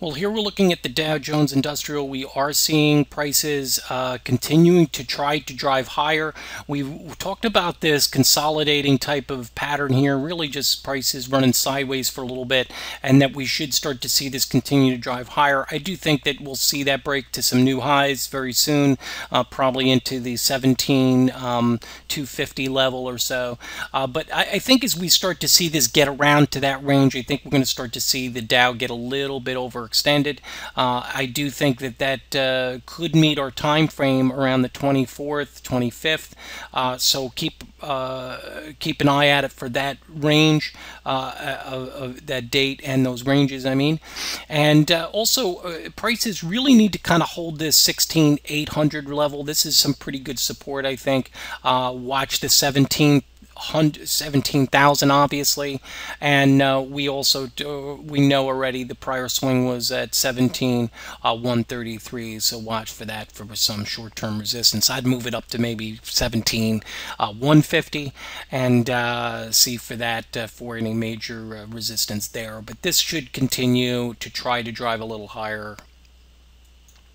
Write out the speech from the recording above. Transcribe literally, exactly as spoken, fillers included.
Well, here we're looking at the Dow Jones Industrial. We are seeing prices uh, continuing to try to drive higher. We've talked about this consolidating type of pattern here, really just prices running sideways for a little bit, and that we should start to see this continue to drive higher. I do think that we'll see that break to some new highs very soon, uh, probably into the seventeen two fifty level or so. Uh, but I, I think as we start to see this get around to that range, I think we're going to start to see the Dow get a little bit overextended. Uh, I do think that that uh, could meet our time frame around the twenty-fourth, twenty-fifth. Uh, so keep uh, keep an eye at it for that range, uh, of, of that date and those ranges. I mean, and uh, also uh, prices really need to kind of hold this sixteen eight hundred level. This is some pretty good support, I think. Uh, watch the seventeen thousand obviously, and uh, we also do, we know already the prior swing was at seventeen one thirty-three, so watch for that for some short-term resistance. I'd move it up to maybe seventeen one fifty and uh, see for that uh, for any major uh, resistance there, but this should continue to try to drive a little higher